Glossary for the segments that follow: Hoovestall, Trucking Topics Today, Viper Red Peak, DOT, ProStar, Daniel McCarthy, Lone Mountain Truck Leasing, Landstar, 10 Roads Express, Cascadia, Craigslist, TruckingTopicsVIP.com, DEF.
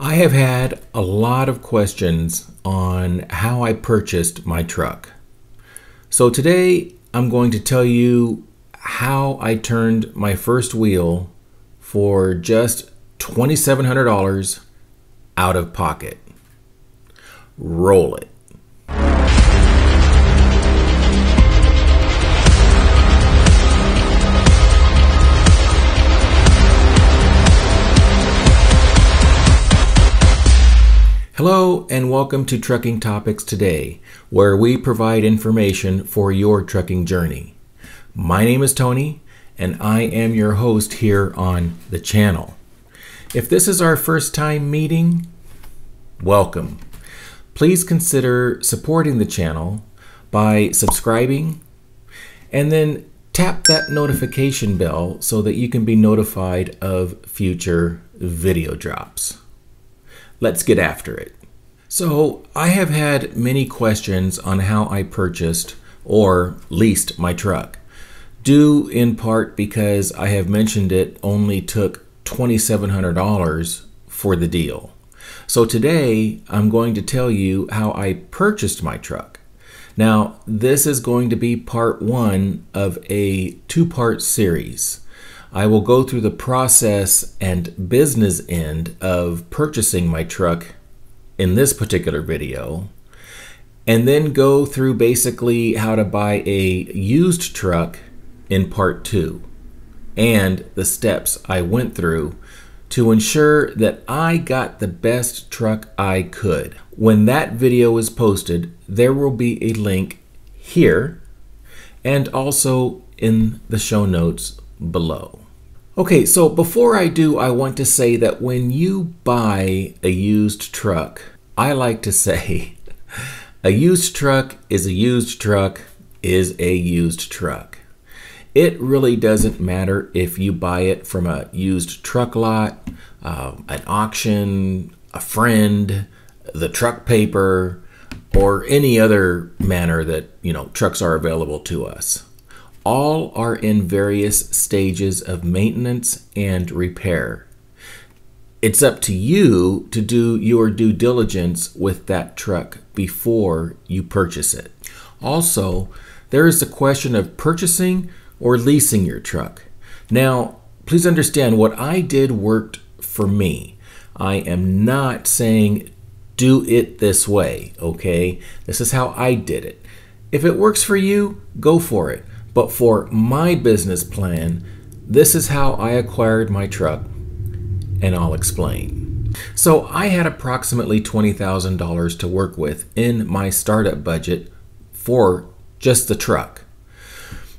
I have had a lot of questions on how I purchased my truck. So today I'm going to tell you how I turned my first wheel for just $2,700 out of pocket. Roll it. Hello and welcome to Trucking Topics Today, where we provide information for your trucking journey. My name is Tony and I am your host here on the channel. If this is our first time meeting, welcome. Please consider supporting the channel by subscribing and then tap that notification bell so that you can be notified of future video drops. Let's get after it. So I have had many questions on how I purchased or leased my truck, due in part because I have mentioned it only took $2,700 for the deal. So today I'm going to tell you how I purchased my truck. Now this is going to be part one of a two-part series. I will go through the process and business end of purchasing my truck in this particular video, and then go through basically how to buy a used truck in part two, and the steps I went through to ensure that I got the best truck I could. When that video is posted, there will be a link here and also in the show notes below. Okay, so before I do, I want to say that when you buy a used truck, I like to say a used truck is a used truck is a used truck. It really doesn't matter if you buy it from a used truck lot, an auction, a friend, the truck paper, or any other manner that, you know, trucks are available to us. All are in various stages of maintenance and repair. It's up to you to do your due diligence with that truck before you purchase it. Also, there is the question of purchasing or leasing your truck. Now, please understand what I did worked for me. I am not saying do it this way, okay? This is how I did it. If it works for you, go for it. But for my business plan, this is how I acquired my truck, and I'll explain. So I had approximately $20,000 to work with in my startup budget for just the truck.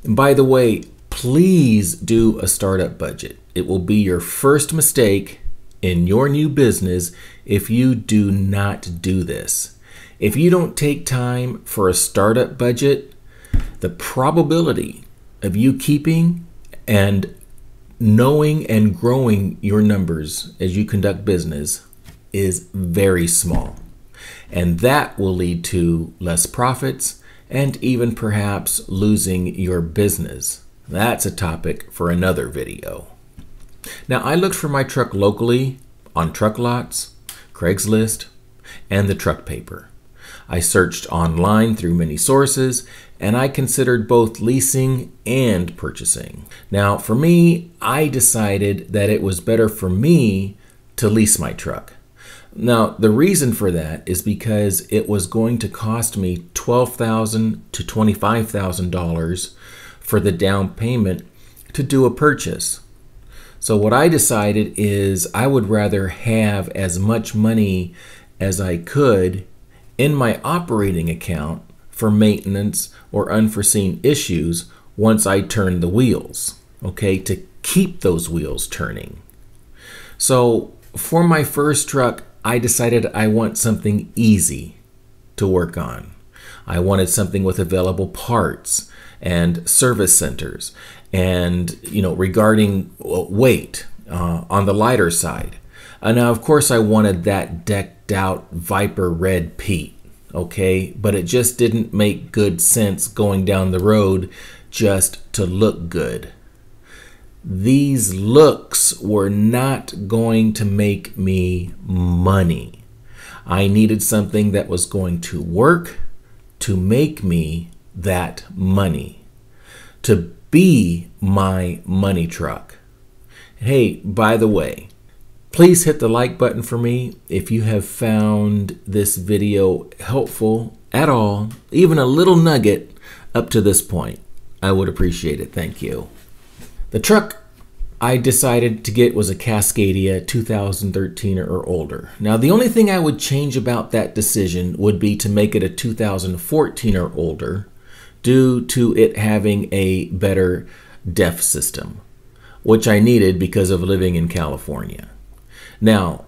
And by the way, please do a startup budget. It will be your first mistake in your new business if you do not do this. If you don't take time for a startup budget, the probability of you keeping and knowing and growing your numbers as you conduct business is very small. And that will lead to less profits and even perhaps losing your business. That's a topic for another video. Now, I looked for my truck locally on truck lots, Craigslist, and the truck paper. I searched online through many sources, and I considered both leasing and purchasing. Now, for me, I decided that it was better for me to lease my truck. Now, the reason for that is because it was going to cost me $12,000 to $25,000 for the down payment to do a purchase. So what I decided is I would rather have as much money as I could in my operating account for maintenance or unforeseen issues once I turn the wheels, okay, to keep those wheels turning. So for my first truck, I decided I want something easy to work on. I wanted something with available parts and service centers and, you know, regarding weight on the lighter side. And now, of course, I wanted that decked out Viper Red Peak, okay? But it just didn't make good sense going down the road just to look good. these looks were not going to make me money. I needed something that was going to work to make me that money, to be my money truck. Hey, by the way, please hit the like button for me if you have found this video helpful at all, even a little nugget up to this point. I would appreciate it. Thank you. The truck I decided to get was a Cascadia 2013 or older. Now, the only thing I would change about that decision would be to make it a 2014 or older due to it having a better DEF system, which I needed because of living in California. Now,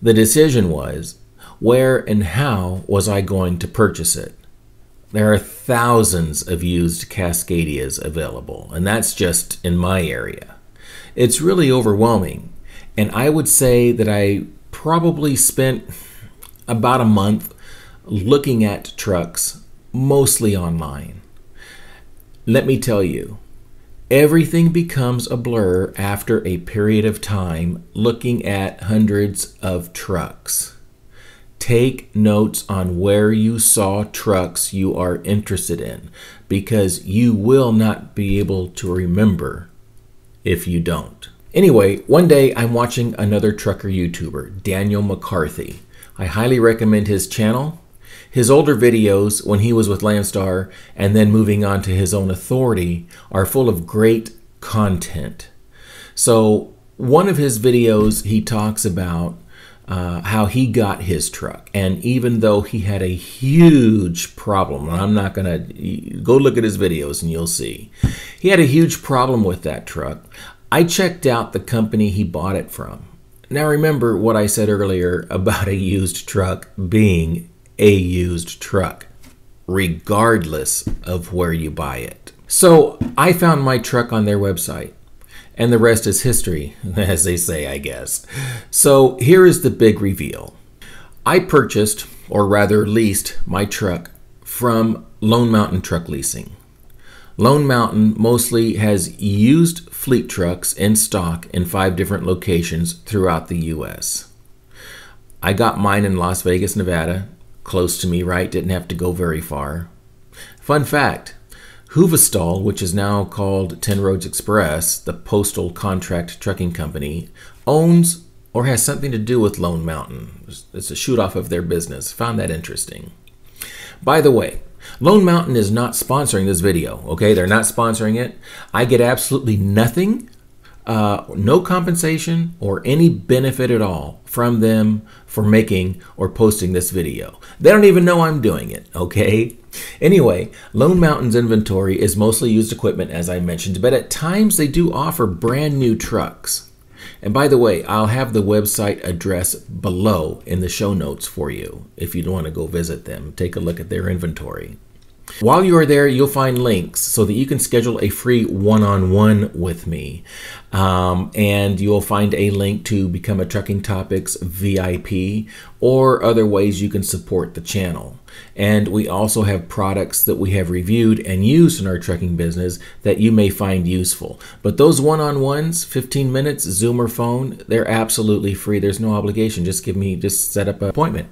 the decision was, where and how was I going to purchase it? There are thousands of used Cascadias available, and that's just in my area. It's really overwhelming, and I would say that I probably spent about a month looking at trucks, mostly online. Let me tell you, everything becomes a blur after a period of time looking at hundreds of trucks. Take notes on where you saw trucks you are interested in, because you will not be able to remember if you don't. Anyway, one day I'm watching another trucker YouTuber, Daniel McCarthy. I highly recommend his channel. His older videos when he was with Landstar and then moving on to his own authority are full of great content. So one of his videos, he talks about how he got his truck. And even though he had a huge problem, and I'm not gonna go look at his videos and you'll see, he had a huge problem with that truck. I checked out the company he bought it from. Now remember what I said earlier about a used truck being a used truck, regardless of where you buy it. So I found my truck on their website, and the rest is history, as they say, I guess. So here is the big reveal. I purchased, or rather leased, my truck from Lone Mountain Truck Leasing. Lone Mountain mostly has used fleet trucks in stock in 5 different locations throughout the US. I got mine in Las Vegas, Nevada, close to me, right? Didn't have to go very far. Fun fact, Hoovestall, which is now called 10 Roads Express, the postal contract trucking company, owns or has something to do with Lone Mountain. It's a shoot-off of their business. Found that interesting. By the way, Lone Mountain is not sponsoring this video, okay? They're not sponsoring it. I get absolutely nothing, no compensation or any benefit at all from them for making or posting this video. They don't even know I'm doing it, okay? Anyway, Lone Mountain's inventory is mostly used equipment, as I mentioned, but at times they do offer brand new trucks. And by the way, I'll have the website address below in the show notes for you if you want to go visit them. Take a look at their inventory. While you are there, you'll find links so that you can schedule a free one-on-one with me. And you'll find a link to become a Trucking Topics VIP or other ways you can support the channel. And we also have products that we have reviewed and used in our trucking business that you may find useful. But those one-on-ones, 15 minutes, Zoom or phone, they're absolutely free. There's no obligation. Just set up an appointment.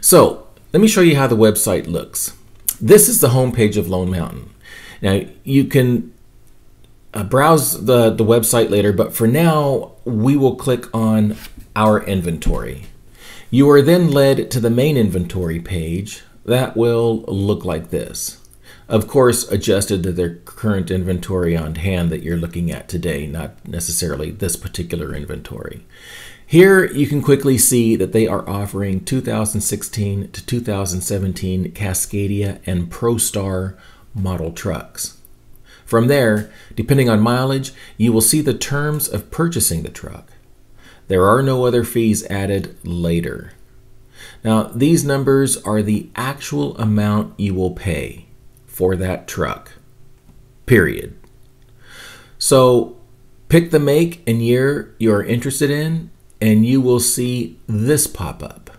So let me show you how the website looks. This is the homepage of Lone Mountain. Now, you can browse the website later, but for now, we will click on Our Inventory. You are then led to the main inventory page that will look like this. Of course, adjusted to their current inventory on hand that you're looking at today, not necessarily this particular inventory. Here you can quickly see that they are offering 2016 to 2017 Cascadia and ProStar model trucks. From there, depending on mileage, you will see the terms of purchasing the truck. There are no other fees added later. Now, these numbers are the actual amount you will pay for that truck, period. So pick the make and year you are interested in, and you will see this pop up.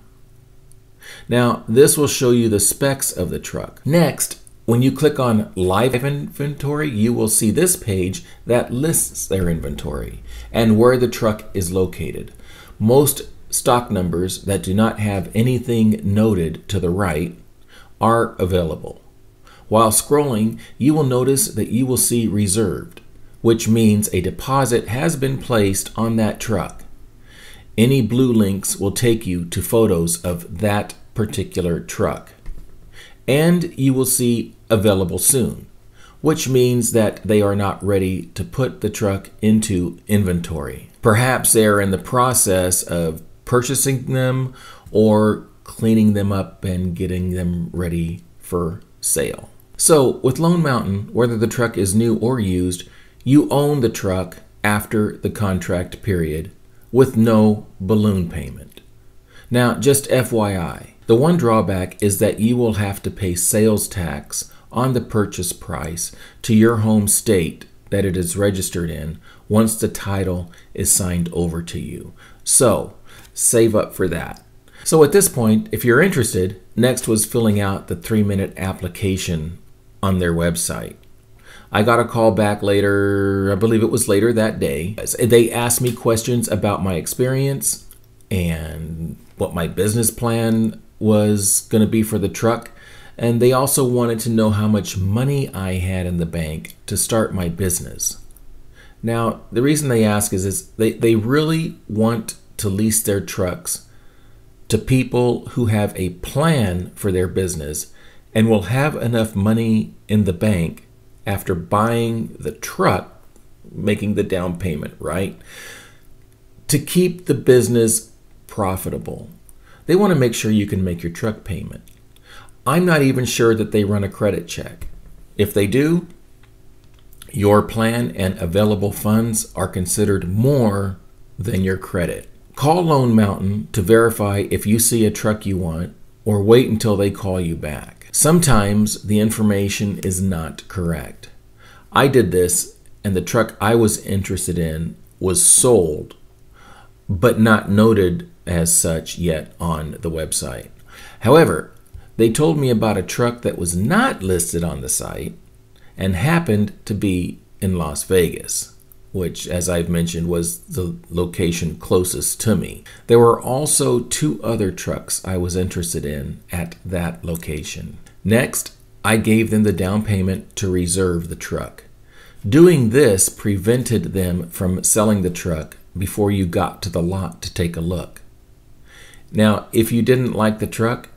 Now, this will show you the specs of the truck. Next, When you click on live inventory, you will see this page that lists their inventory and where the truck is located. Most stock numbers that do not have anything noted to the right are available. While scrolling, you will notice that you will see reserved, which means a deposit has been placed on that truck. Any blue links will take you to photos of that particular truck. And you will see available soon, which means that they are not ready to put the truck into inventory. Perhaps they are in the process of purchasing them or cleaning them up and getting them ready for sale. So with Lone Mountain, whether the truck is new or used, you own the truck after the contract period with no balloon payment. Now, just FYI, the one drawback is that you will have to pay sales tax on the purchase price to your home state that it is registered in once the title is signed over to you. So save up for that. So at this point, if you're interested, next was filling out the 3-minute application on their website. I got a call back later, I believe it was later that day. They asked me questions about my experience and what my business plan was going to be for the truck, and they also wanted to know how much money I had in the bank to start my business. Now, the reason they ask is they really want to lease their trucks to people who have a plan for their business and will have enough money in the bank after buying the truck, making the down payment, right, to keep the business profitable. They want to make sure you can make your truck payment. I'm not even sure that they run a credit check. If they do, your plan and available funds are considered more than your credit. Call Lone Mountain to verify if you see a truck you want, or wait until they call you back. Sometimes the information is not correct. I did this, and the truck I was interested in was sold, but not noted as such yet on the website. However, they told me about a truck that was not listed on the site and happened to be in Las Vegas, which, as I've mentioned, was the location closest to me. There were also 2 other trucks I was interested in at that location. Next, I gave them the down payment to reserve the truck. Doing this prevented them from selling the truck before you got to the lot to take a look. Now, if you didn't like the truck,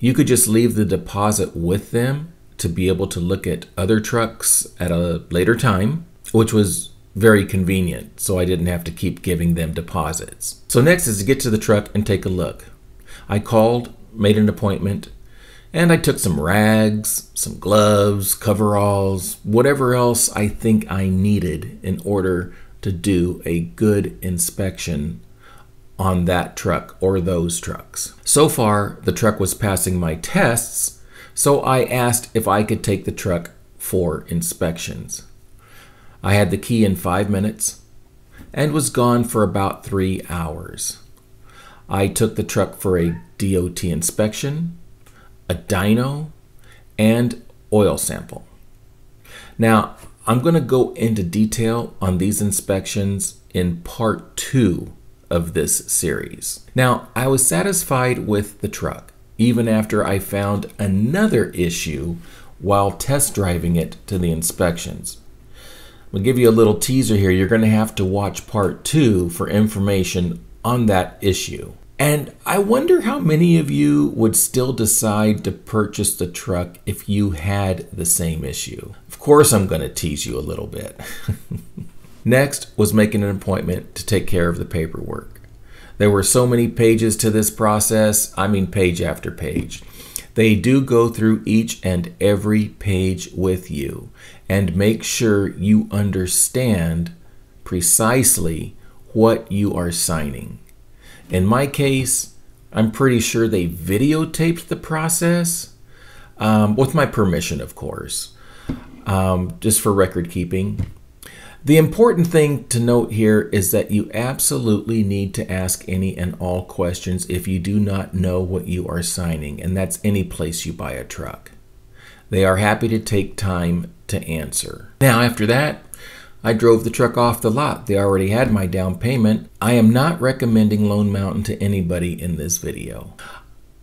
you could just leave the deposit with them to be able to look at other trucks at a later time, which was very convenient, so I didn't have to keep giving them deposits. So next is to get to the truck and take a look. I called, made an appointment, and I took some rags, some gloves, coveralls, whatever else I think I needed in order to do a good inspection on that truck or those trucks. So far, the truck was passing my tests, so I asked if I could take the truck for inspections. I had the key in 5 minutes and was gone for about 3 hours. I took the truck for a DOT inspection, a dyno, and oil sample. Now, I'm going to go into detail on these inspections in part 2 of this series. Now, I was satisfied with the truck, even after I found another issue while test driving it to the inspections. I'll give you a little teaser here. You're going to have to watch part 2 for information on that issue. And I wonder how many of you would still decide to purchase the truck if you had the same issue. Of course, I'm going to tease you a little bit. Next was making an appointment to take care of the paperwork. There were so many pages to this process, I mean page after page. They do go through each and every page with you and make sure you understand precisely what you are signing. In my case, I'm pretty sure they videotaped the process, with my permission, of course, just for record keeping. The important thing to note here is that you absolutely need to ask any and all questions if you do not know what you are signing, and that's any place you buy a truck. They are happy to take time to answer. Now, after that, I drove the truck off the lot. They already had my down payment. I am not recommending Lone Mountain to anybody in this video.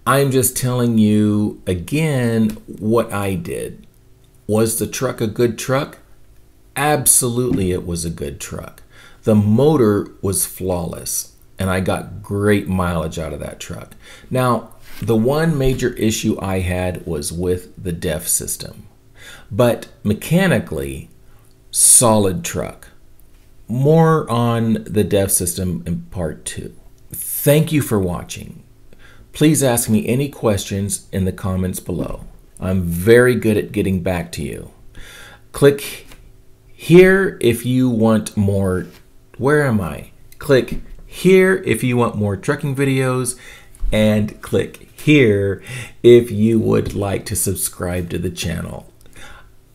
I'm just telling you again what I did. Was the truck a good truck? Absolutely, it was a good truck. The motor was flawless, and I got great mileage out of that truck. Now, the one major issue I had was with the DEF system. But mechanically, solid truck. More on the DEF system in part 2. Thank you for watching. Please ask me any questions in the comments below. I'm very good at getting back to you. Click here if you want more. Where am I? Click here if you want more trucking videos, and click here if you would like to subscribe to the channel.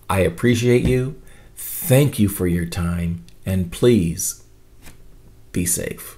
I appreciate you. Thank you for your time, and please be safe.